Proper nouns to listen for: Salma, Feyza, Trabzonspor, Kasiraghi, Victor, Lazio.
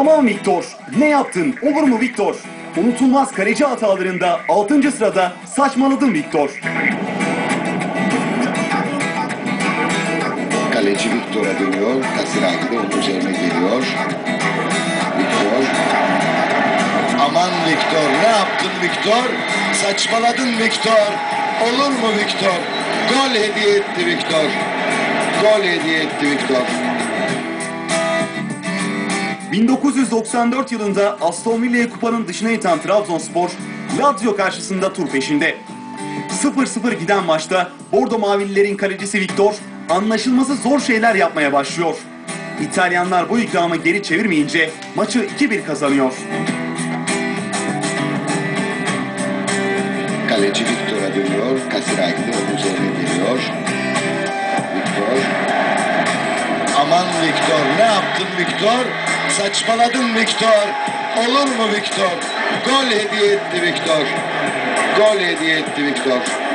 Aman Victor, ne yaptın? Olur mu Victor? Unutulmaz kaleci hatalarında 6. sırada saçmaladın Victor. Kaleci Victor'a dönüyor. Kasira gibi onun üzerine geliyor. Victor. Aman Victor, ne yaptın Victor? Saçmaladın Victor. Olur mu Victor? Gol hediye etti Victor. Gol hediye etti Victor. 1994 yılında Aston Villa'yı kupanın dışına iten Trabzonspor, Lazio karşısında tur peşinde. 0-0 giden maçta Bordo Mavililerin kalecisi Victor, anlaşılması zor şeyler yapmaya başlıyor. İtalyanlar bu ikramı geri çevirmeyince maçı 2-1 kazanıyor. Kaleci Victor'a dönüyor, Kasiraghi de onun üzerine geliyor. Victor. Aman Victor, ne yaptın Victor? Saçmaladın Victor. Olur mu Victor? Gol hediye etti Victor. Gol hediye etti Victor.